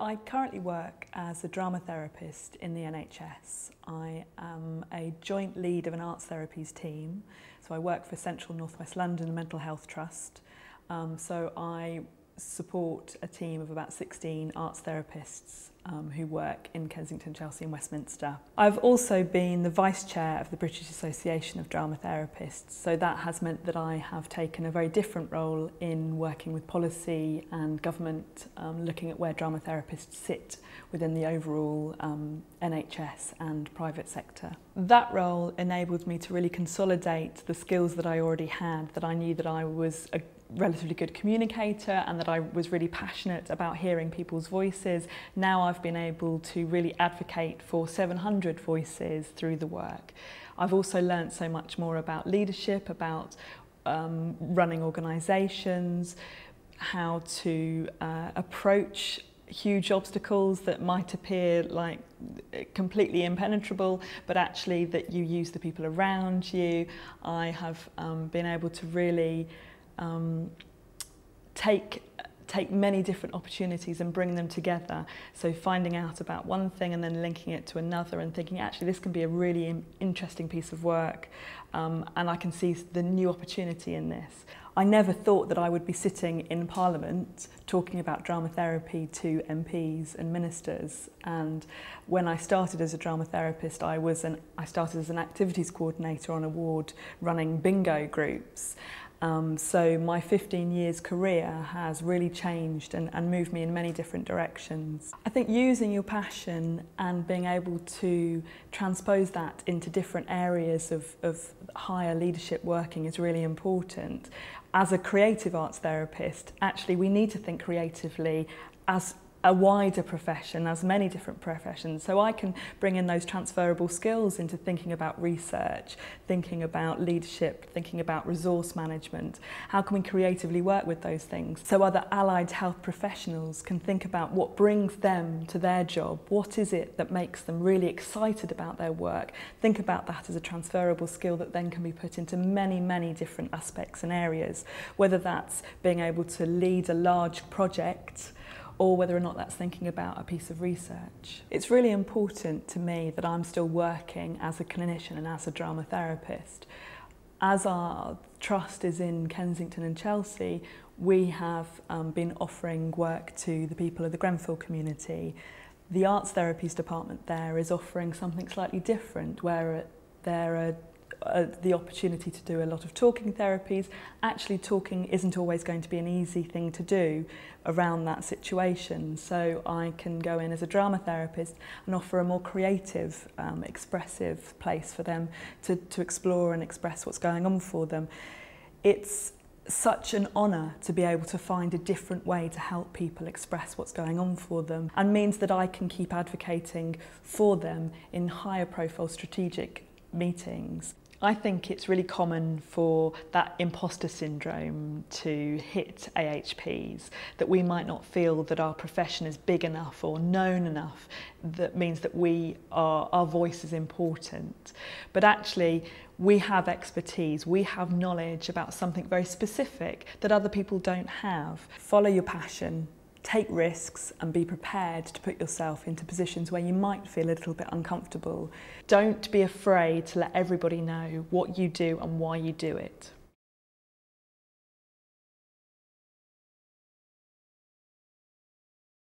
I currently work as a drama therapist in the NHS. I am a joint lead of an arts therapies team. So I work for Central and North West London Mental Health Trust. So I support a team of about 16 arts therapists who work in Kensington, Chelsea and Westminster. I've also been the Vice Chair of the British Association of Drama Therapists, so that has meant that I have taken a very different role in working with policy and government, looking at where drama therapists sit within the overall NHS and private sector. That role enabled me to really consolidate the skills that I already had, that I knew that I was a relatively good communicator and that I was really passionate about hearing people's voices. Now I've been able to really advocate for 700 voices through the work. I've also learned so much more about leadership, about running organisations, how to approach huge obstacles that might appear like completely impenetrable, but actually that you use the people around you. I have been able to really take many different opportunities and bring them together. So finding out about one thing and then linking it to another and thinking, actually, this can be a really interesting piece of work and I can see the new opportunity in this. I never thought that I would be sitting in Parliament talking about drama therapy to MPs and ministers. And when I started as a drama therapist, I started as an activities coordinator on a ward running bingo groups. So my 15 years career has really changed and moved me in many different directions. I think using your passion and being able to transpose that into different areas of higher leadership working is really important. As a creative arts therapist, actually we need to think creatively as a wider profession, as many different professions. So I can bring in those transferable skills into thinking about research, thinking about leadership, thinking about resource management. How can we creatively work with those things? So other allied health professionals can think about what brings them to their job. What is it that makes them really excited about their work? Think about that as a transferable skill that then can be put into many, many different aspects and areas, whether that's being able to lead a large project or whether or not that's thinking about a piece of research. It's really important to me that I'm still working as a clinician and as a drama therapist. As our trust is in Kensington and Chelsea, we have been offering work to the people of the Grenfell community. The arts therapies department there is offering something slightly different, where there are the opportunity to do a lot of talking therapies. Actually, talking isn't always going to be an easy thing to do around that situation, so I can go in as a drama therapist and offer a more creative, expressive place for them to explore and express what's going on for them. It's such an honour to be able to find a different way to help people express what's going on for them, and means that I can keep advocating for them in higher profile strategic meetings. I think it's really common for that imposter syndrome to hit AHPs, that we might not feel that our profession is big enough or known enough. That means that our voice is important. But actually, we have expertise, we have knowledge about something very specific that other people don't have. Follow your passion. Take risks and be prepared to put yourself into positions where you might feel a little bit uncomfortable. Don't be afraid to let everybody know what you do and why you do it.